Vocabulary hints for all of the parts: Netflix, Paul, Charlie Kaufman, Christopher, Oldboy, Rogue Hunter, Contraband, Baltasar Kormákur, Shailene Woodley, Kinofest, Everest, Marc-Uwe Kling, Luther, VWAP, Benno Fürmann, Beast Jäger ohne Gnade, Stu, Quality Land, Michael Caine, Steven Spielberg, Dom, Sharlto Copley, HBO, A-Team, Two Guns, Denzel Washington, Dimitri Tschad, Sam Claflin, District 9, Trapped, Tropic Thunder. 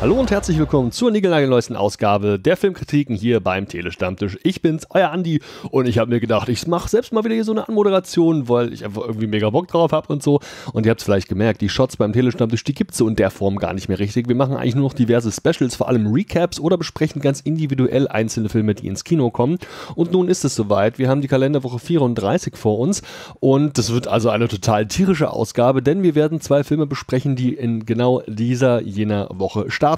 Hallo und herzlich willkommen zur niegelnagelneuesten Ausgabe der Filmkritiken hier beim Tele-Stammtisch. Ich bin's, euer Andi, und ich habe mir gedacht, ich mache selbst mal wieder hier so eine Anmoderation, weil ich einfach irgendwie mega Bock drauf habe und so. Und ihr habt es vielleicht gemerkt, die Shots beim Tele-Stammtisch, die gibt's so in der Form gar nicht mehr richtig. Wir machen eigentlich nur noch diverse Specials, vor allem Recaps oder besprechen ganz individuell einzelne Filme, die ins Kino kommen. Und nun ist es soweit, wir haben die Kalenderwoche 34 vor uns und das wird also eine total tierische Ausgabe, denn wir werden zwei Filme besprechen, die in genau jener Woche starten.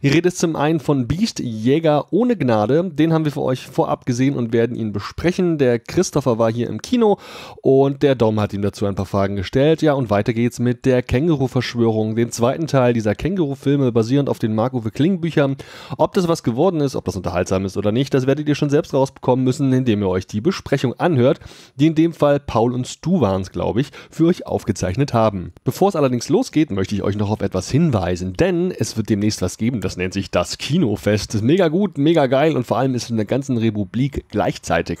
Die Rede ist zum einen von Beast Jäger ohne Gnade. Den haben wir für euch vorab gesehen und werden ihn besprechen. Der Christopher war hier im Kino und der Dom hat ihm dazu ein paar Fragen gestellt. Ja, und weiter geht's mit der Känguru-Verschwörung, dem zweiten Teil dieser Känguru-Filme, basierend auf den Marc-Uwe Kling-Büchern. Ob das was geworden ist, ob das unterhaltsam ist oder nicht, das werdet ihr schon selbst rausbekommen müssen, indem ihr euch die Besprechung anhört, die in dem Fall Paul und Stu waren es, glaube ich, für euch aufgezeichnet haben. Bevor es allerdings losgeht, möchte ich euch noch auf etwas hinweisen, denn es wird demnächst was geben, das nennt sich das Kinofest. Das ist mega gut, mega geil und vor allem ist es in der ganzen Republik gleichzeitig.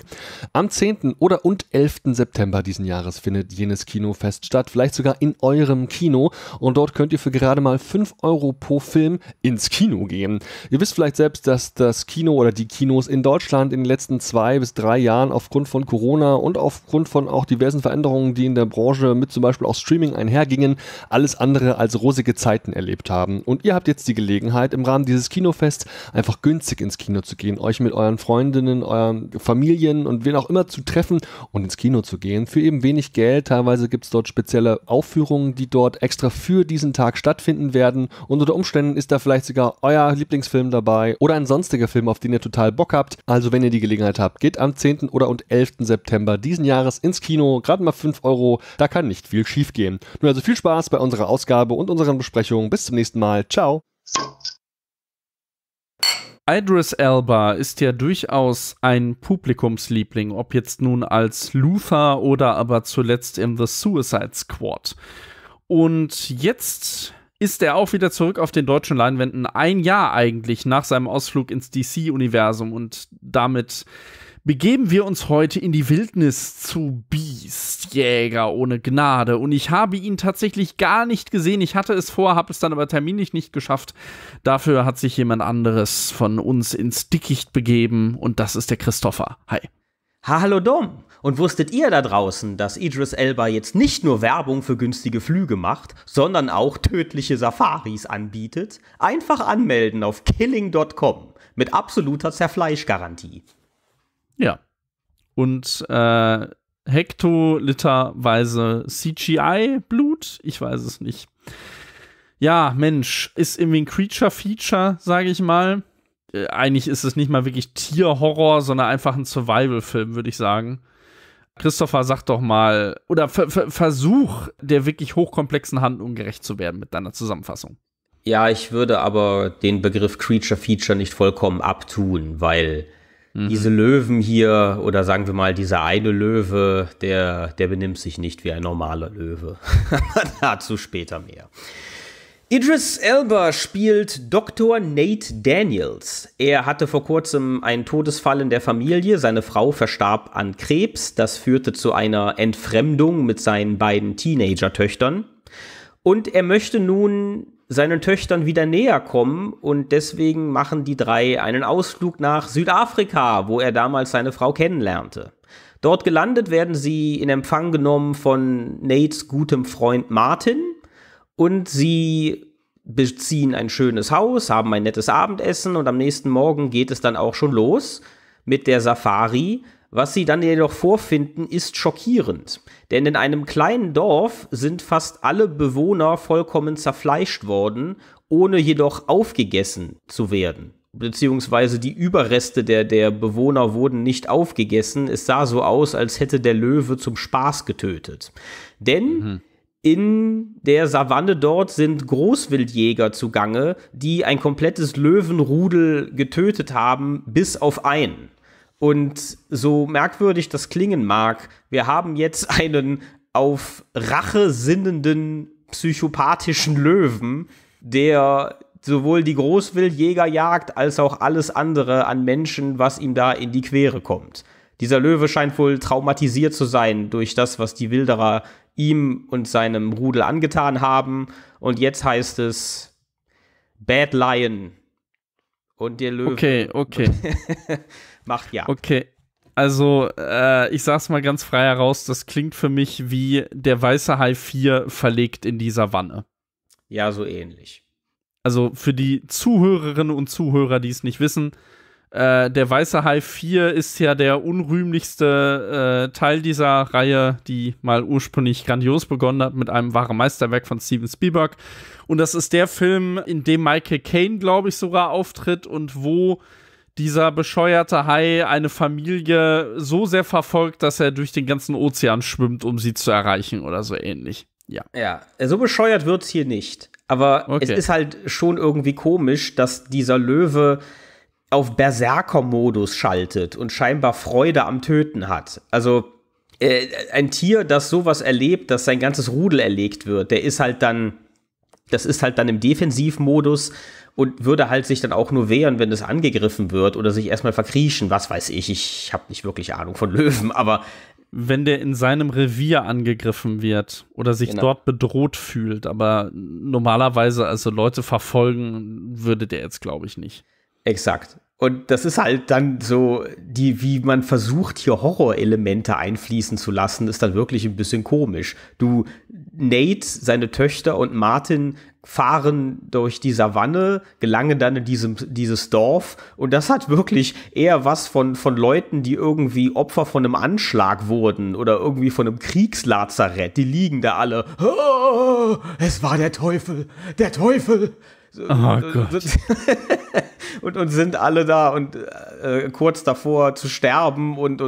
Am 10. oder und 11. September diesen Jahres findet jenes Kinofest statt, vielleicht sogar in eurem Kino, und dort könnt ihr für gerade mal 5 Euro pro Film ins Kino gehen. Ihr wisst vielleicht selbst, dass das Kino oder die Kinos in Deutschland in den letzten 2 bis 3 Jahren aufgrund von Corona und aufgrund von auch diversen Veränderungen, die in der Branche mit zum Beispiel auch Streaming einhergingen, alles andere als rosige Zeiten erlebt haben. Und ihr habt jetzt die Gelegenheit, im Rahmen dieses Kinofests einfach günstig ins Kino zu gehen, euch mit euren Freundinnen, euren Familien und wen auch immer zu treffen und ins Kino zu gehen für eben wenig Geld. Teilweise gibt es dort spezielle Aufführungen, die dort extra für diesen Tag stattfinden werden, und unter Umständen ist da vielleicht sogar euer Lieblingsfilm dabei oder ein sonstiger Film, auf den ihr total Bock habt. Also wenn ihr die Gelegenheit habt, geht am 10. oder und 11. September diesen Jahres ins Kino, gerade mal 5 Euro, da kann nicht viel schief gehen. Nun also viel Spaß bei unserer Ausgabe und unseren Besprechungen. Bis zum nächsten Mal. Ciao! Idris Elba ist ja durchaus ein Publikumsliebling, ob jetzt nun als Luther oder aber zuletzt in The Suicide Squad. Und jetzt ist er auch wieder zurück auf den deutschen Leinwänden, ein Jahr eigentlich nach seinem Ausflug ins DC-Universum, und damit begeben wir uns heute in die Wildnis zu Beast Jäger ohne Gnade, und ich habe ihn tatsächlich gar nicht gesehen. Ich hatte es vor, habe es dann aber terminlich nicht geschafft. Dafür hat sich jemand anderes von uns ins Dickicht begeben, und das ist der Christopher. Hi. Hallo Dom. Und wusstet ihr da draußen, dass Idris Elba jetzt nicht nur Werbung für günstige Flüge macht, sondern auch tödliche Safaris anbietet? Einfach anmelden auf killing.com mit absoluter Zerfleischgarantie. Ja, und hektoliterweise CGI-Blut? Ich weiß es nicht. Ja, Mensch, ist irgendwie ein Creature-Feature, sage ich mal. Eigentlich ist es nicht mal wirklich Tierhorror, sondern einfach ein Survival-Film, würde ich sagen. Christopher, sag doch mal, oder versuch, der wirklich hochkomplexen Handlung gerecht zu werden mit deiner Zusammenfassung. Ja, ich würde aber den Begriff Creature-Feature nicht vollkommen abtun, weil diese Löwen hier, oder sagen wir mal, dieser eine Löwe, der benimmt sich nicht wie ein normaler Löwe. Dazu später mehr. Idris Elba spielt Dr. Nate Daniels. Er hatte vor kurzem einen Todesfall in der Familie. Seine Frau verstarb an Krebs. Das führte zu einer Entfremdung mit seinen beiden Teenager-Töchtern. Und er möchte nun seinen Töchtern wieder näher kommen, und deswegen machen die drei einen Ausflug nach Südafrika, wo er damals seine Frau kennenlernte. Dort gelandet werden sie in Empfang genommen von Nates gutem Freund Martin, und sie beziehen ein schönes Haus, haben ein nettes Abendessen, und am nächsten Morgen geht es dann auch schon los mit der Safari. Was sie dann jedoch vorfinden, ist schockierend. Denn in einem kleinen Dorf sind fast alle Bewohner vollkommen zerfleischt worden, ohne jedoch aufgegessen zu werden. Beziehungsweise die Überreste der Bewohner wurden nicht aufgegessen. Es sah so aus, als hätte der Löwe zum Spaß getötet. Denn in der Savanne dort sind Großwildjäger zugange, die ein komplettes Löwenrudel getötet haben, bis auf einen. Und so merkwürdig das klingen mag, wir haben jetzt einen auf Rache sinnenden psychopathischen Löwen, der sowohl die Großwildjäger jagt, als auch alles andere an Menschen, was ihm da in die Quere kommt. Dieser Löwe scheint wohl traumatisiert zu sein durch das, was die Wilderer ihm und seinem Rudel angetan haben. Und jetzt heißt es Bad Lion. Und der Löwe. Okay. Macht ja. Okay. Also, ich sag's mal ganz frei heraus, das klingt für mich wie der weiße Hai 4 verlegt in die Savanne. Ja, so ähnlich. Also für die Zuhörerinnen und Zuhörer, die es nicht wissen, der weiße Hai 4 ist ja der unrühmlichste Teil dieser Reihe, die mal ursprünglich grandios begonnen hat mit einem wahren Meisterwerk von Steven Spielberg. Und das ist der Film, in dem Michael Caine, glaube ich, sogar auftritt und wo dieser bescheuerte Hai eine Familie so sehr verfolgt, dass er durch den ganzen Ozean schwimmt, um sie zu erreichen oder so ähnlich. Ja, so bescheuert wird's hier nicht. Aber okay, es ist halt schon irgendwie komisch, dass dieser Löwe auf Berserker-Modus schaltet und scheinbar Freude am Töten hat. Also ein Tier, das sowas erlebt, dass sein ganzes Rudel erlegt wird, das ist halt dann im Defensivmodus und würde halt sich dann auch nur wehren, wenn es angegriffen wird oder sich erstmal verkriechen. Was weiß ich, ich habe nicht wirklich Ahnung von Löwen, aber wenn der in seinem Revier angegriffen wird oder sich dort bedroht fühlt, aber normalerweise also Leute verfolgen würde der jetzt, glaube ich, nicht. Exakt. Und das ist halt dann so, wie man versucht, hier Horrorelemente einfließen zu lassen, ist dann wirklich ein bisschen komisch. Nate, seine Töchter und Martin fahren durch die Savanne, gelangen dann in dieses Dorf und das hat wirklich eher was von Leuten, die irgendwie Opfer von einem Anschlag wurden oder irgendwie von einem Kriegslazarett. Die liegen da alle, oh, es war der Teufel. Oh Gott. Und sind alle da und kurz davor zu sterben und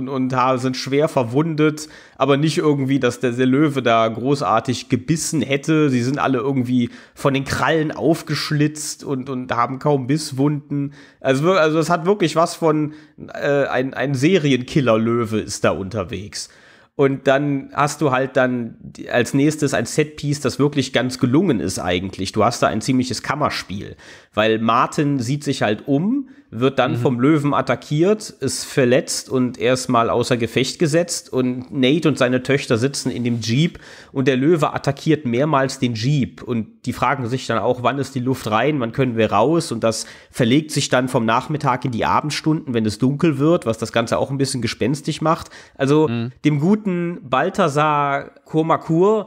sind schwer verwundet, aber nicht irgendwie, dass der Löwe da großartig gebissen hätte. Sie sind alle irgendwie von den Krallen aufgeschlitzt und haben kaum Bisswunden. Also es hat wirklich was von ein Serienkiller-Löwe ist da unterwegs. Und dann hast du halt dann als nächstes ein Setpiece, das wirklich ganz gelungen ist eigentlich. Du hast da ein ziemliches Kammerspiel, weil Martin sieht sich halt um, wird dann vom Löwen attackiert, ist verletzt und erstmal außer Gefecht gesetzt und Nate und seine Töchter sitzen in dem Jeep und der Löwe attackiert mehrmals den Jeep und die fragen sich dann auch, wann ist die Luft rein, wann können wir raus und das verlegt sich dann vom Nachmittag in die Abendstunden, wenn es dunkel wird, was das Ganze auch ein bisschen gespenstig macht. Also dem guten Baltasar Kormákur,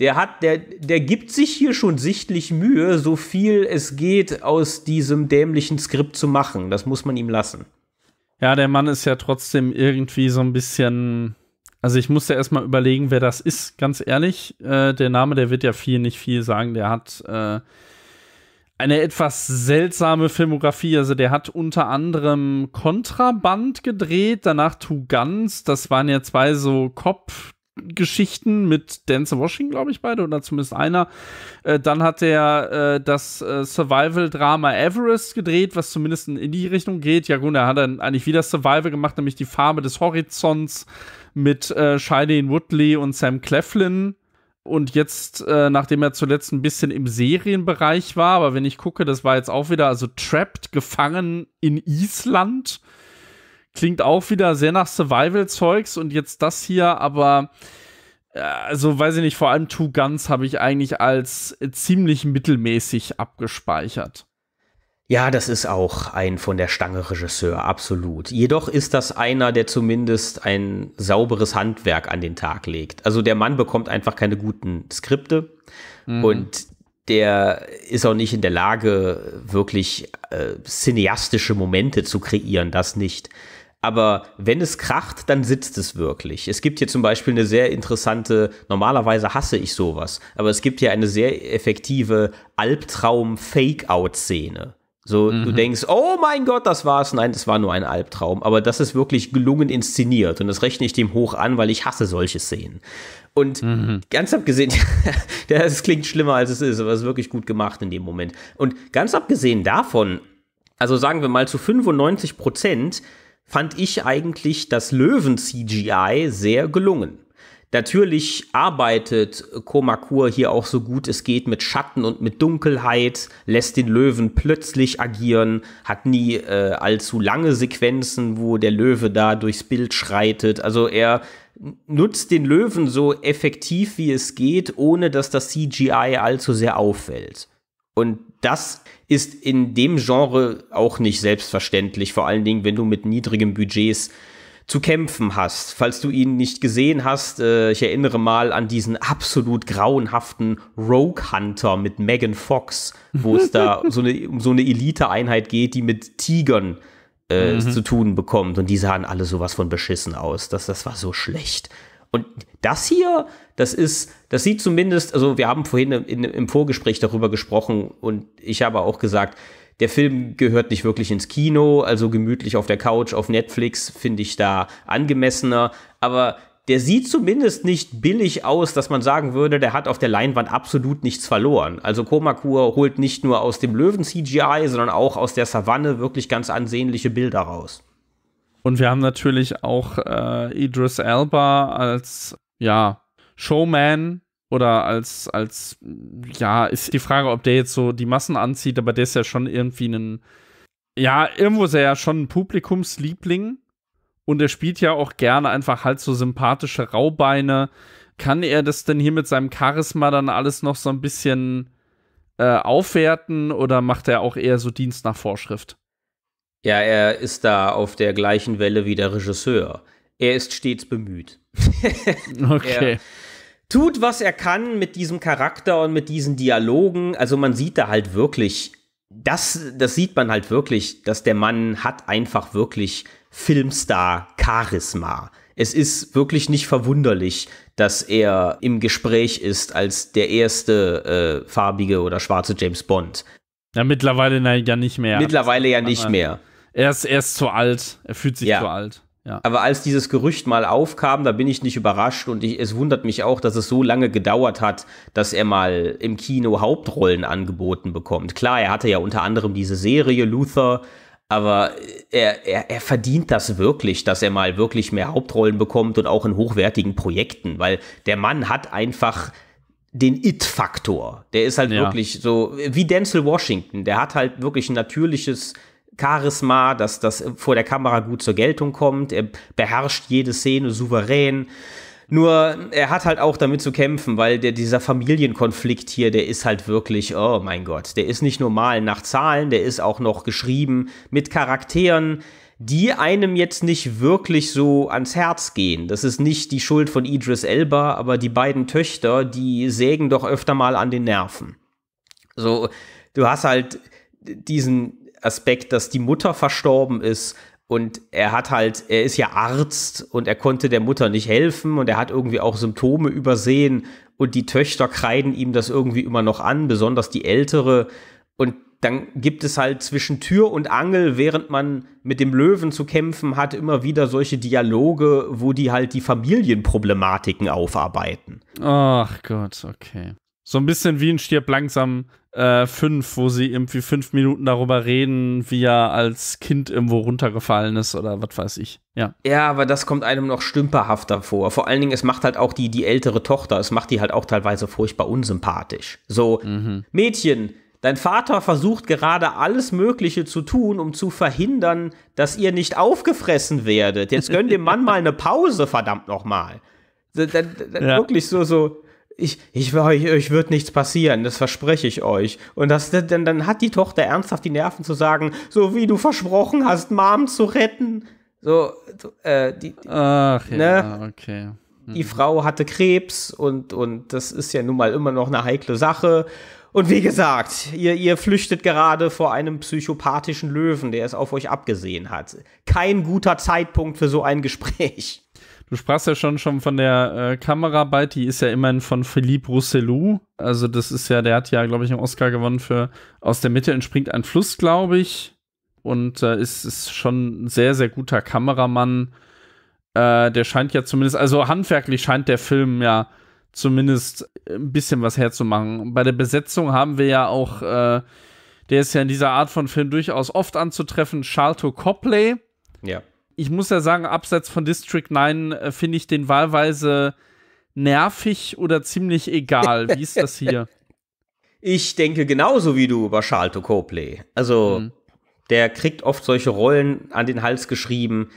der gibt sich hier schon sichtlich Mühe, so viel es geht, aus diesem dämlichen Skript zu machen. Das muss man ihm lassen. Ja, der Mann ist ja trotzdem irgendwie so ein bisschen. Also ich musste erst mal überlegen, wer das ist, ganz ehrlich. Der Name, der wird ja nicht viel sagen. Der hat eine etwas seltsame Filmografie. Also der hat unter anderem Contraband gedreht, danach Two Guns. Das waren ja zwei so Cop-Geschichten mit Denzel Washington, glaube ich, beide, oder zumindest einer. Dann hat er das Survival-Drama Everest gedreht, was zumindest in die Richtung geht. Ja gut, er hat dann eigentlich wieder Survival gemacht, nämlich Die Farbe des Horizonts mit Shailene Woodley und Sam Claflin. Und jetzt, nachdem er zuletzt ein bisschen im Serienbereich war, aber wenn ich gucke, das war jetzt auch wieder, also Trapped, gefangen in Island. Klingt auch wieder sehr nach Survival-Zeugs und jetzt das hier, aber also weiß ich nicht, vor allem Two Guns habe ich eigentlich als ziemlich mittelmäßig abgespeichert. Ja, das ist auch ein von der Stange Regisseur, absolut. Jedoch ist das einer, der zumindest ein sauberes Handwerk an den Tag legt. Also der Mann bekommt einfach keine guten Skripte und der ist auch nicht in der Lage, wirklich cineastische Momente zu kreieren, das nicht. Aber wenn es kracht, dann sitzt es wirklich. Es gibt hier zum Beispiel eine sehr interessante, normalerweise hasse ich sowas, aber es gibt hier eine sehr effektive Albtraum-Fake-Out-Szene. So, du denkst, oh mein Gott, das war's. Nein, das war nur ein Albtraum. Aber das ist wirklich gelungen inszeniert. Und das rechne ich dem hoch an, weil ich hasse solche Szenen. Und ganz abgesehen, das klingt schlimmer, als es ist, aber es ist wirklich gut gemacht in dem Moment. Und ganz abgesehen davon, also sagen wir mal zu 95% fand ich eigentlich das Löwen-CGI sehr gelungen. Natürlich arbeitet Kormákur hier auch so gut es geht mit Schatten und mit Dunkelheit, lässt den Löwen plötzlich agieren, hat nie allzu lange Sequenzen, wo der Löwe da durchs Bild schreitet. Also er nutzt den Löwen so effektiv wie es geht, ohne dass das CGI allzu sehr auffällt. Und das ist in dem Genre auch nicht selbstverständlich, vor allen Dingen, wenn du mit niedrigen Budgets zu kämpfen hast. Falls du ihn nicht gesehen hast, ich erinnere mal an diesen absolut grauenhaften Rogue Hunter mit Megan Fox, wo es da um so eine Elite-Einheit geht, die mit Tigern zu tun bekommt. Und die sahen alle sowas von beschissen aus. Das war so schlecht. Und das hier, das sieht zumindest, also wir haben vorhin im Vorgespräch darüber gesprochen und ich habe auch gesagt, der Film gehört nicht wirklich ins Kino, also gemütlich auf der Couch, auf Netflix finde ich da angemessener, aber der sieht zumindest nicht billig aus, dass man sagen würde, der hat auf der Leinwand absolut nichts verloren. Also Kormákur holt nicht nur aus dem Löwen-CGI, sondern auch aus der Savanne wirklich ganz ansehnliche Bilder raus. Und wir haben natürlich auch Idris Elba als, ja, Showman oder als, ja, ist die Frage, ob der jetzt so die Massen anzieht, aber der ist ja schon irgendwie ein, ja, irgendwo ist er ja schon ein Publikumsliebling und er spielt ja auch gerne einfach halt so sympathische Raubeine. Kann er das denn hier mit seinem Charisma dann alles noch so ein bisschen aufwerten oder macht er auch eher so Dienst nach Vorschrift? Ja, er ist da auf der gleichen Welle wie der Regisseur. Er ist stets bemüht. Okay. Er tut, was er kann mit diesem Charakter und mit diesen Dialogen. Also man sieht da halt wirklich, das sieht man halt wirklich, dass der Mann hat einfach wirklich Filmstar-Charisma. Es ist wirklich nicht verwunderlich, dass er im Gespräch ist als der erste farbige oder schwarze James Bond. Ja, mittlerweile ja nicht mehr. Mittlerweile ja nicht mehr. Er ist zu alt, er fühlt sich zu alt. Ja. Aber als dieses Gerücht mal aufkam, da bin ich nicht überrascht und es wundert mich auch, dass es so lange gedauert hat, dass er mal im Kino Hauptrollen angeboten bekommt. Klar, er hatte ja unter anderem diese Serie Luther, aber er verdient das wirklich, dass er mal wirklich mehr Hauptrollen bekommt und auch in hochwertigen Projekten, weil der Mann hat einfach den It-Faktor. Der ist halt wirklich so, wie Denzel Washington, der hat halt wirklich ein natürliches Charisma, dass das vor der Kamera gut zur Geltung kommt. Er beherrscht jede Szene souverän. Nur, er hat halt auch damit zu kämpfen, weil dieser Familienkonflikt hier, der ist halt wirklich, oh mein Gott, der ist nicht normal nach Zahlen, der ist auch noch geschrieben mit Charakteren, die einem jetzt nicht wirklich so ans Herz gehen. Das ist nicht die Schuld von Idris Elba, aber die beiden Töchter, die sägen doch öfter mal an den Nerven. So, du hast halt diesen Aspekt, dass die Mutter verstorben ist und er ist ja Arzt und er konnte der Mutter nicht helfen und er hat irgendwie auch Symptome übersehen und die Töchter kreiden ihm das irgendwie immer noch an, besonders die Ältere. Und dann gibt es halt zwischen Tür und Angel, während man mit dem Löwen zu kämpfen hat, immer wieder solche Dialoge, wo die halt die Familienproblematiken aufarbeiten. Ach Gott, okay. So ein bisschen wie in Stirb langsam 5, wo sie irgendwie 5 Minuten darüber reden, wie er als Kind irgendwo runtergefallen ist oder was weiß ich. Ja. Ja, aber das kommt einem noch stümperhafter vor. Vor allen Dingen, es macht halt auch die ältere Tochter, es macht die halt auch teilweise furchtbar unsympathisch. So, Mädchen, dein Vater versucht gerade alles Mögliche zu tun, um zu verhindern, dass ihr nicht aufgefressen werdet. Jetzt gönn dem Mann mal eine Pause, verdammt nochmal. Wirklich so. Euch wird nichts passieren, das verspreche ich euch. Und dann hat die Tochter ernsthaft die Nerven zu sagen, so wie du versprochen hast, Mom zu retten. Okay. Die Frau hatte Krebs und das ist ja nun mal immer noch eine heikle Sache. Und wie gesagt, ihr flüchtet gerade vor einem psychopathischen Löwen, der es auf euch abgesehen hat. Kein guter Zeitpunkt für so ein Gespräch. Du sprachst ja schon von der Kameraarbeit, die ist ja immerhin von Philippe Rousselou. Also das ist ja, der hat ja, glaube ich, einen Oscar gewonnen für Aus der Mitte entspringt ein Fluss, glaube ich. Und ist schon ein sehr, sehr guter Kameramann. Der scheint ja zumindest, also handwerklich scheint der Film ja zumindest ein bisschen was herzumachen. Bei der Besetzung haben wir ja auch, der ist ja in dieser Art von Film durchaus oft anzutreffen, Sharlto Copley. Ja. Ich muss ja sagen, abseits von District 9 finde ich den wahlweise nervig oder ziemlich egal. Wie ist das hier? Ich denke genauso wie du über Sharlto Copley. Also, der kriegt oft solche Rollen an den Hals geschrieben,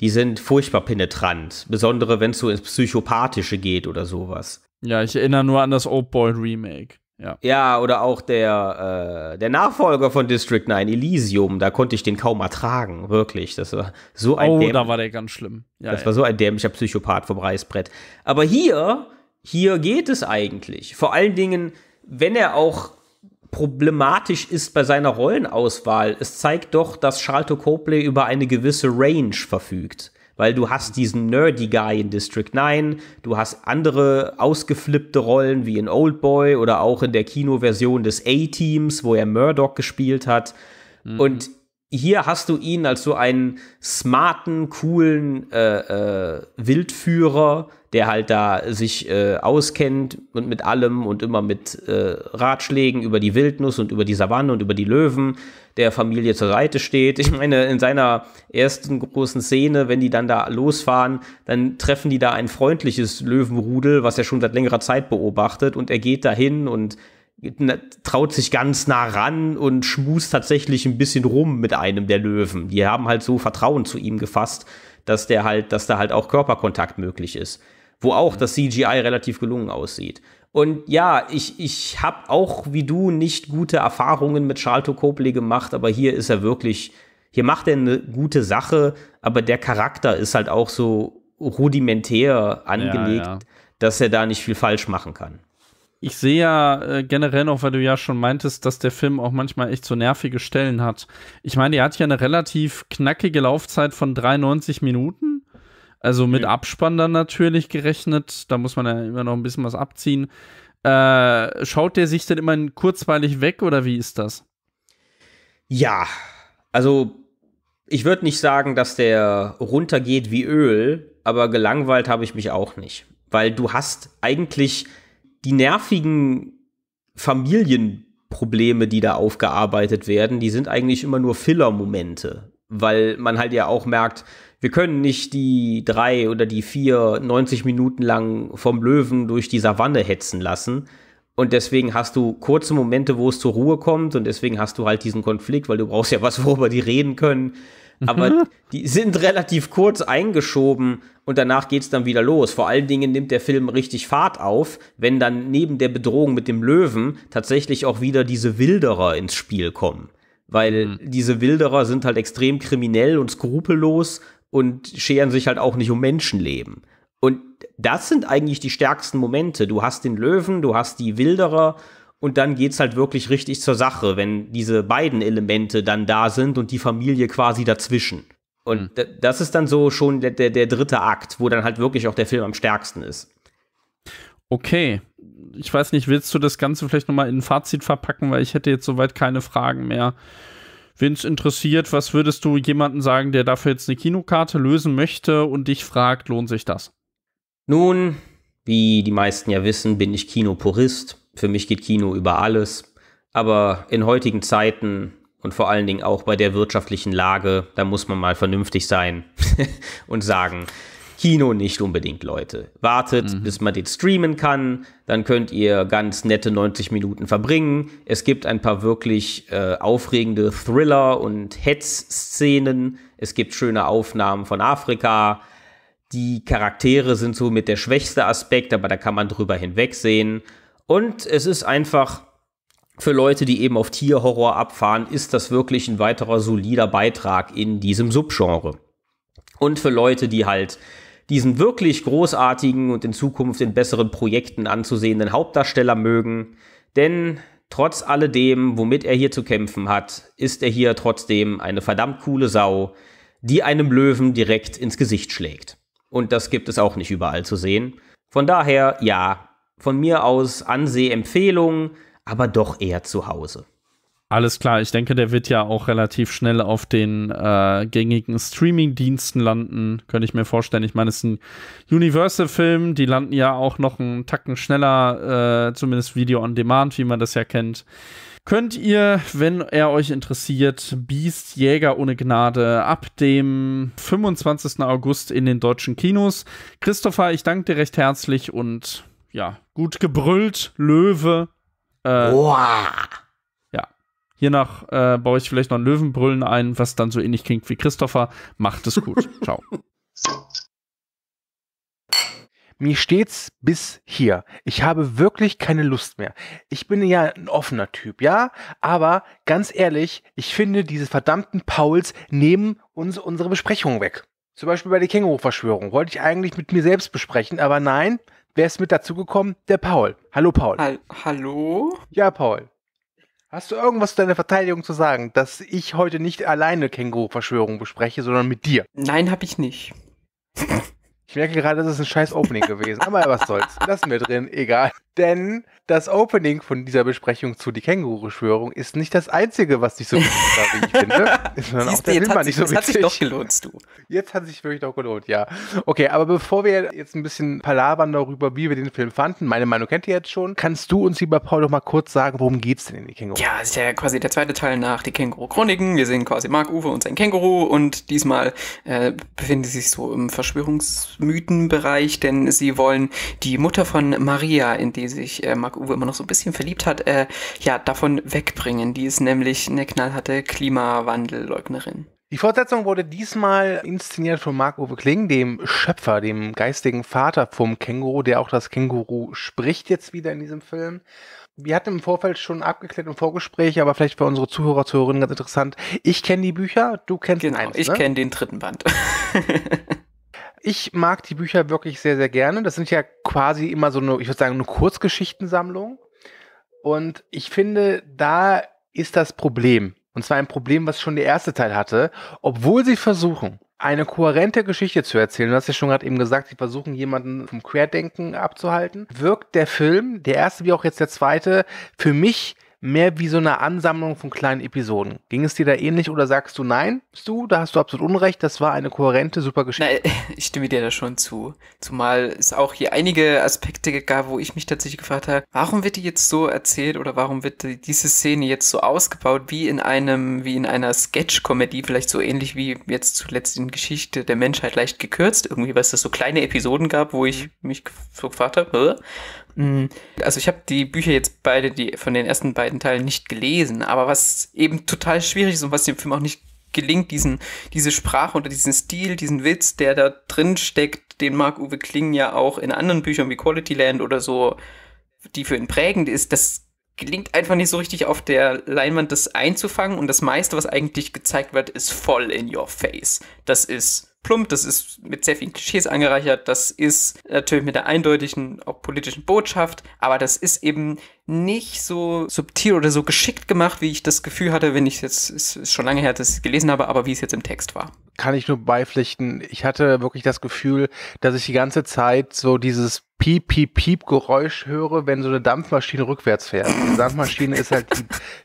die sind furchtbar penetrant. Besondere, wenn es so ins Psychopathische geht oder sowas. Ja, ich erinnere nur an das Oldboy-Remake. Ja. Ja, oder auch der Nachfolger von District 9, Elysium, da konnte ich den kaum ertragen, wirklich. Das war so ein da war der ganz schlimm. Ja, das war so ein dämlicher Psychopath vom Reißbrett. Aber hier geht es eigentlich. Vor allen Dingen, wenn er auch problematisch ist bei seiner Rollenauswahl, es zeigt doch, dass Sharlto Copley über eine gewisse Range verfügt. Weil du hast diesen nerdy Guy in District 9, du hast andere ausgeflippte Rollen wie in Oldboy oder auch in der Kinoversion des A-Teams, wo er Murdoch gespielt hat. Mhm. Und hier hast du ihn als so einen smarten, coolen Wildführer, der halt da sich auskennt und mit allem und immer mit Ratschlägen über die Wildnis und über die Savanne und über die Löwen der Familie zur Seite steht. Ich meine, in seiner ersten großen Szene, wenn die dann da losfahren, dann treffen die da ein freundliches Löwenrudel, was er schon seit längerer Zeit beobachtet, und er geht dahin und traut sich ganz nah ran und schmust tatsächlich ein bisschen rum mit einem der Löwen. Die haben halt so Vertrauen zu ihm gefasst, dass da halt auch Körperkontakt möglich ist. Wo auch das CGI relativ gelungen aussieht. Und ja, ich habe auch wie du nicht gute Erfahrungen mit Sharlto Copley gemacht, aber hier ist er wirklich, hier macht er eine gute Sache, aber der Charakter ist halt auch so rudimentär angelegt, dass er da nicht viel falsch machen kann. Ich sehe ja generell noch, weil du ja schon meintest, dass der Film auch manchmal echt so nervige Stellen hat. Ich meine, er hat ja eine relativ knackige Laufzeit von 93 Minuten. Also mit Abspann dann natürlich gerechnet. Da muss man ja immer noch ein bisschen was abziehen. Schaut der sich denn immer kurzweilig weg oder wie ist das? Ja, also ich würde nicht sagen, dass der runtergeht wie Öl, aber gelangweilt habe ich mich auch nicht. Weil du hast eigentlich die nervigen Familienprobleme, die da aufgearbeitet werden, die sind eigentlich immer nur Filler-Momente, weil man halt ja auch merkt, wir können nicht die 3 oder die 4 90 Minuten lang vom Löwen durch die Savanne hetzen lassen, und deswegen hast du kurze Momente, wo es zur Ruhe kommt, und deswegen hast du halt diesen Konflikt, weil du brauchst ja was, worüber die reden können. Aber die sind relativ kurz eingeschoben und danach geht's dann wieder los. Vor allen Dingen nimmt der Film richtig Fahrt auf, wenn dann neben der Bedrohung mit dem Löwen tatsächlich auch wieder diese Wilderer ins Spiel kommen. Weil diese Wilderer sind halt extrem kriminell und skrupellos und scheren sich halt auch nicht um Menschenleben. Und das sind eigentlich die stärksten Momente. Du hast den Löwen, du hast die Wilderer. Und dann geht's halt wirklich richtig zur Sache, wenn diese beiden Elemente dann da sind und die Familie quasi dazwischen. Und das ist dann so schon der dritte Akt, wo dann halt wirklich auch der Film am stärksten ist. Okay. Ich weiß nicht, willst du das Ganze vielleicht nochmal in ein Fazit verpacken? Weil ich hätte jetzt soweit keine Fragen mehr. Wenn es interessiert, was würdest du jemandem sagen, der dafür jetzt eine Kinokarte lösen möchte und dich fragt, lohnt sich das? Nun, wie die meisten ja wissen, bin ich Kinopurist. Für mich geht Kino über alles, aber in heutigen Zeiten und vor allen Dingen auch bei der wirtschaftlichen Lage, da muss man mal vernünftig sein und sagen, Kino nicht unbedingt, Leute. Wartet, bis man den streamen kann, dann könnt ihr ganz nette 90 Minuten verbringen. Es gibt ein paar wirklich aufregende Thriller- und Hetz-Szenen. Es gibt schöne Aufnahmen von Afrika. Die Charaktere sind so mit der schwächste Aspekt, aber da kann man drüber hinwegsehen. Und es ist einfach, für Leute, die eben auf Tierhorror abfahren, ist das wirklich ein weiterer solider Beitrag in diesem Subgenre. Und für Leute, die halt diesen wirklich großartigen und in Zukunft in besseren Projekten anzusehenden Hauptdarsteller mögen. Denn trotz alledem, womit er hier zu kämpfen hat, ist er hier trotzdem eine verdammt coole Sau, die einem Löwen direkt ins Gesicht schlägt. Und das gibt es auch nicht überall zu sehen. Von daher, ja, von mir aus Ansehempfehlung, aber doch eher zu Hause. Alles klar, ich denke, der wird ja auch relativ schnell auf den gängigen Streaming-Diensten landen, könnte ich mir vorstellen. Ich meine, es ist ein Universal-Film, die landen ja auch noch einen Tacken schneller, zumindest Video on Demand, wie man das ja kennt. Könnt ihr, wenn er euch interessiert, Beast Jäger ohne Gnade ab dem 25. August in den deutschen Kinos. Christopher, ich danke dir recht herzlich und ja, gut gebrüllt, Löwe. Wow. Hiernach baue ich vielleicht noch ein Löwenbrüllen ein, was dann so ähnlich klingt wie Christopher. Macht es gut. Ciao. Mir steht's bis hier. Ich habe wirklich keine Lust mehr. Ich bin ja ein offener Typ, ja? Aber ganz ehrlich, ich finde, diese verdammten Pauls nehmen uns unsere Besprechungen weg. Zum Beispiel bei der Känguru-Verschwörung. Wollte ich eigentlich mit mir selbst besprechen, aber nein. Wer ist mit dazugekommen? Der Paul. Hallo, Paul. Hallo? Ja, Paul. Hast du irgendwas zu deiner Verteidigung zu sagen, dass ich heute nicht alleine Känguru-Verschwörung bespreche, sondern mit dir? Nein, hab ich nicht. Ich merke gerade, das ist ein scheiß Opening gewesen. Aber was soll's, lassen wir drin, egal. Denn das Opening von dieser Besprechung zu die Känguru-Verschwörung ist nicht das Einzige, was dich so witzig war, wie ich finde. Sondern auch der Film war nicht so witzig. Jetzt hat sich doch gelohnt, du. Jetzt hat sich wirklich doch gelohnt, ja. Okay, aber bevor wir jetzt ein bisschen palabern darüber, wie wir den Film fanden, meine Meinung kennt ihr jetzt schon, kannst du uns, lieber Paul, noch mal kurz sagen, worum geht's denn in die Känguru? Ja, ist ja quasi der zweite Teil nach die Känguru-Kroniken. Wir sehen quasi Marc-Uwe und sein Känguru und diesmal befinden sie sich so im Verschwörungsmythenbereich, denn sie wollen die Mutter von Maria, in die sich Marc-Uwe immer noch so ein bisschen verliebt hat, ja, davon wegbringen. Die ist nämlich eine knallharte Klimawandelleugnerin. Die Fortsetzung wurde diesmal inszeniert von Marc-Uwe Kling, dem Schöpfer, dem geistigen Vater vom Känguru, der auch das Känguru spricht jetzt wieder in diesem Film. Wir hatten im Vorfeld schon abgeklärt im Vorgespräch, aber vielleicht für unsere Zuhörer, Zuhörerinnen ganz interessant. Ich kenne die Bücher, du kennst den eins, ne? Ich kenne den dritten Band. Ich mag die Bücher wirklich sehr, sehr gerne. Das sind ja quasi immer so eine, ich würde sagen, eine Kurzgeschichtensammlung. Und ich finde, da ist das Problem. Und zwar ein Problem, was schon der erste Teil hatte. Obwohl sie versuchen, eine kohärente Geschichte zu erzählen, du hast ja schon gerade eben gesagt, sie versuchen, jemanden vom Querdenken abzuhalten, wirkt der Film, der erste wie auch jetzt der zweite, für mich mehr wie so eine Ansammlung von kleinen Episoden. Ging es dir da ähnlich oder sagst du nein? Da hast du absolut Unrecht, das war eine kohärente, super Geschichte. Na, ich stimme dir da schon zu. Zumal es auch hier einige Aspekte gab, wo ich mich tatsächlich gefragt habe, warum wird die jetzt so erzählt oder warum wird diese Szene jetzt so ausgebaut wie in einer Sketch-Comedy, vielleicht so ähnlich wie jetzt zuletzt in Geschichte der Menschheit leicht gekürzt, irgendwie, weil es da so kleine Episoden gab, wo ich mich so gefragt habe, also ich habe die Bücher jetzt beide, die von den ersten beiden Teilen nicht gelesen, aber was eben total schwierig ist und was dem Film auch nicht gelingt, diese Sprache oder diesen Stil, diesen Witz, der da drin steckt, den Marc-Uwe Kling ja auch in anderen Büchern wie Quality Land oder so, die für ihn prägend ist, das gelingt einfach nicht so richtig auf der Leinwand, das einzufangen und das meiste, was eigentlich gezeigt wird, ist voll in your face. Das ist plump, das ist mit sehr vielen Klischees angereichert, das ist natürlich mit der eindeutigen, auch politischen Botschaft, aber das ist eben nicht so subtil oder so geschickt gemacht, wie ich das Gefühl hatte, wenn ich jetzt, es ist schon lange her, dass ich es gelesen habe, aber wie es jetzt im Text war. Kann ich nur beipflichten, ich hatte wirklich das Gefühl, dass ich die ganze Zeit so dieses Piep-Piep-Piep-Geräusch höre, wenn so eine Dampfmaschine rückwärts fährt. Die Dampfmaschine ist halt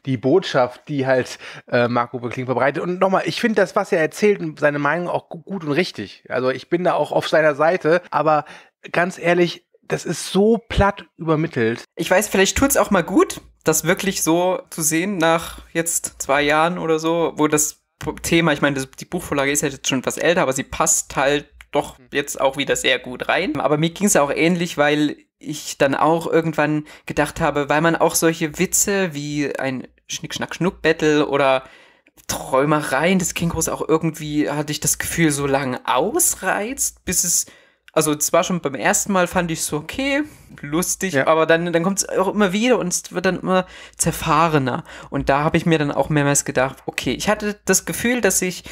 die Botschaft, die halt Marc-Uwe Kling verbreitet. Und nochmal, ich finde das, was er erzählt und seine Meinung auch gut und richtig. Also ich bin da auch auf seiner Seite, aber ganz ehrlich, das ist so platt übermittelt. Ich weiß, vielleicht tut's auch mal gut, das wirklich so zu sehen nach jetzt 2 Jahren oder so, wo das Thema, ich meine, die Buchvorlage ist ja jetzt schon etwas älter, aber sie passt halt doch jetzt auch wieder sehr gut rein. Aber mir ging es auch ähnlich, weil ich dann auch irgendwann gedacht habe, weil man auch solche Witze wie ein Schnick-Schnack-Schnuck-Battle oder Träumereien des Kängurus auch irgendwie, hatte ich das Gefühl, so lange ausreizt, bis es, also zwar schon beim ersten Mal fand ich so okay, lustig, ja, aber dann kommt es auch immer wieder und es wird dann immer zerfahrener. Und da habe ich mir dann auch mehrmals gedacht, okay, ich hatte das Gefühl, dass ich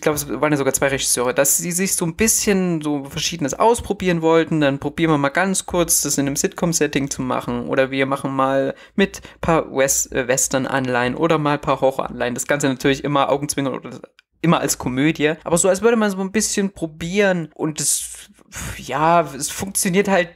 glaube, es waren ja sogar 2 Regisseure, dass sie sich so ein bisschen so Verschiedenes ausprobieren wollten, dann probieren wir mal ganz kurz, das in einem Sitcom-Setting zu machen oder wir machen mal mit ein paar Western-Anleihen oder mal ein paar Horror-Anleihen. Das Ganze natürlich immer Augenzwinkern oder immer als Komödie, aber so als würde man so ein bisschen probieren und es funktioniert halt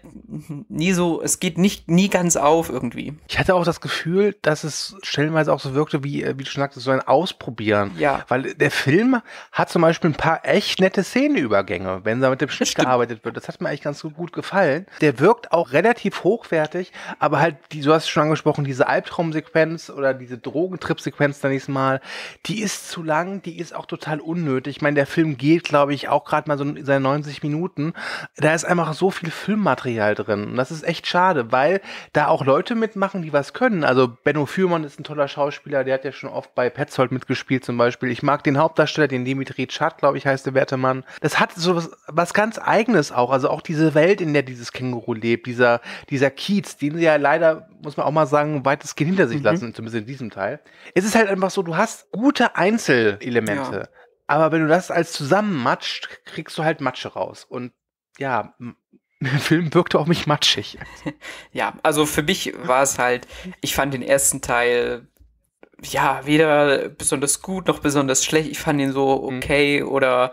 nie so, es geht nie ganz auf irgendwie. Ich hatte auch das Gefühl, dass es stellenweise auch so wirkte, wie du schon sagtest, so ein Ausprobieren. Ja. Weil der Film hat zum Beispiel ein paar echt nette Szenenübergänge, wenn da mit dem Schnitt gearbeitet wird. Das hat mir eigentlich ganz gut gefallen. Der wirkt auch relativ hochwertig, aber halt, du hast es schon angesprochen, diese Albtraumsequenz oder diese Drogentrip-Sequenz dann nächstes Mal, die ist zu lang, die ist auch total unnötig. Ich meine, der Film geht, glaube ich, auch gerade mal so seine 90 Minuten. Da ist einfach so viel Filmmaterial drin. Und das ist echt schade, weil da auch Leute mitmachen, die was können. Also Benno Fürmann ist ein toller Schauspieler, der hat ja schon oft bei Petzold mitgespielt zum Beispiel. Ich mag den Hauptdarsteller, den Dimitri Tschad, glaube ich, heißt der werte Mann. Das hat so was ganz Eigenes auch. Also auch diese Welt, in der dieses Känguru lebt, dieser Kiez, den sie ja leider, muss man auch mal sagen, weitestgehend hinter sich lassen, zumindest in diesem Teil. Es ist halt einfach so, du hast gute Einzelelemente, ja. Aber wenn du das als zusammenmatscht, kriegst du halt Matsche raus. Und ja, der Film wirkte auf mich matschig. Ja, also für mich war es halt, ich fand den ersten Teil ja weder besonders gut noch besonders schlecht. Ich fand ihn so okay oder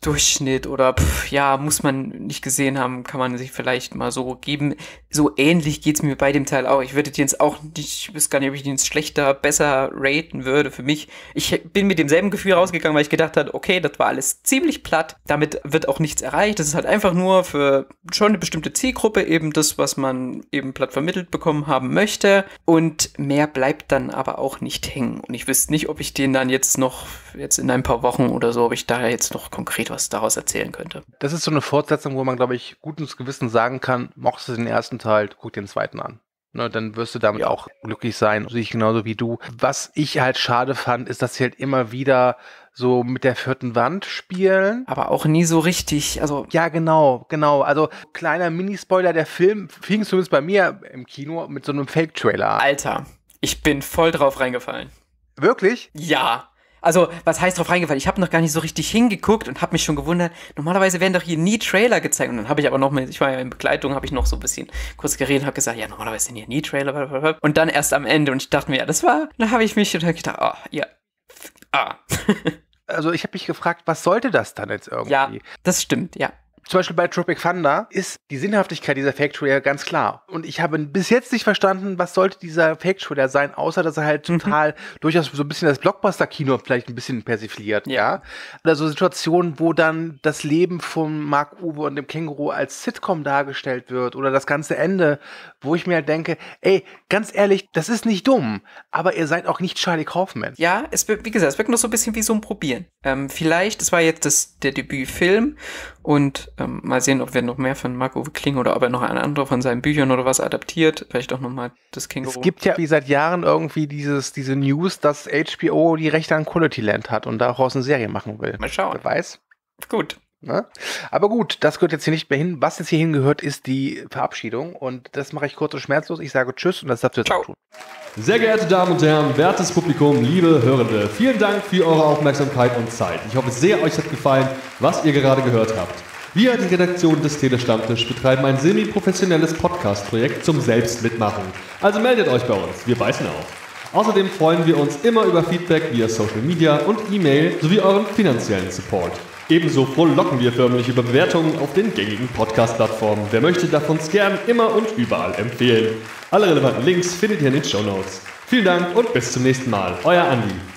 Durchschnitt oder ja, muss man nicht gesehen haben, kann man sich vielleicht mal so geben. So ähnlich geht es mir bei dem Teil auch. Ich würde den jetzt auch nicht, ich weiß gar nicht, ob ich den jetzt schlechter, besser raten würde für mich. Ich bin mit demselben Gefühl rausgegangen, weil ich gedacht habe, okay, das war alles ziemlich platt. Damit wird auch nichts erreicht. Das ist halt einfach nur für schon eine bestimmte Zielgruppe eben das, was man eben platt vermittelt bekommen haben möchte. Und mehr bleibt dann aber auch nicht hängen. Und ich wüsste nicht, ob ich den dann jetzt in ein paar Wochen oder so, ob ich da jetzt noch konkret was daraus erzählen könnte. Das ist so eine Fortsetzung, wo man, glaube ich, guten Gewissens sagen kann, mochtest du den ersten Teil, guck den zweiten an. Ne, dann wirst du damit auch glücklich sein, sehe ich genauso wie du. Was ich halt schade fand, ist, dass sie halt immer wieder so mit der vierten Wand spielen. Aber auch nie so richtig, also... Ja, genau. Also, kleiner Minispoiler, der Film fing zumindest bei mir im Kino mit so einem Fake-Trailer an. Alter, ich bin voll drauf reingefallen. Wirklich? Ja. Also, was heißt drauf reingefallen? Ich habe noch gar nicht so richtig hingeguckt und habe mich schon gewundert, normalerweise werden doch hier nie Trailer gezeigt. Und dann habe ich aber noch mal, ich war ja in Begleitung, habe ich noch so ein bisschen kurz geredet und habe gesagt, ja, normalerweise sind hier nie Trailer. Und dann erst am Ende und ich dachte mir, ja, das war, dann habe ich mich gedacht, Also, ich habe mich gefragt, was sollte das dann jetzt irgendwie? Ja, das stimmt, ja. Zum Beispiel bei Tropic Thunder ist die Sinnhaftigkeit dieser Fake-Trailer ganz klar. Und ich habe bis jetzt nicht verstanden, was sollte dieser Fake-Trailer sein, außer dass er halt total durchaus so ein bisschen das Blockbuster-Kino vielleicht ein bisschen persifliert. Ja. Also Situationen, wo dann das Leben von Marc-Uwe und dem Känguru als Sitcom dargestellt wird oder das ganze Ende, wo ich mir halt denke, ey, ganz ehrlich, das ist nicht dumm, aber ihr seid auch nicht Charlie Kaufman. Ja, es wird, wie gesagt, es wirkt noch so ein bisschen wie so ein Probieren. Vielleicht, das war jetzt der Debütfilm und mal sehen, ob wir noch mehr von Marc-Uwe Kling oder ob er noch ein anderer von seinen Büchern oder was adaptiert. Vielleicht auch nochmal das Känguru. Es gibt ja wie seit Jahren irgendwie diese News, dass HBO die Rechte an Quality Land hat und daraus eine Serie machen will. Mal schauen. Wer weiß. Gut. Ne? Aber gut, das gehört jetzt hier nicht mehr hin. Was jetzt hier hingehört, ist die Verabschiedung. Und das mache ich kurz und schmerzlos. Ich sage Tschüss und das darfst du jetzt auch tun. Sehr geehrte Damen und Herren, wertes Publikum, liebe Hörende, vielen Dank für eure Aufmerksamkeit und Zeit. Ich hoffe sehr, euch hat gefallen, was ihr gerade gehört habt. Wir, die Redaktion des Tele-Stammtisch, betreiben ein semi-professionelles Podcast-Projekt zum Selbstmitmachen. Also meldet euch bei uns, wir beißen auf. Außerdem freuen wir uns immer über Feedback via Social Media und E-Mail sowie euren finanziellen Support. Ebenso frohlocken wir förmlich über Bewertungen auf den gängigen Podcast-Plattformen. Wer möchte, darf uns gern immer und überall empfehlen. Alle relevanten Links findet ihr in den Shownotes. Vielen Dank und bis zum nächsten Mal. Euer Andi.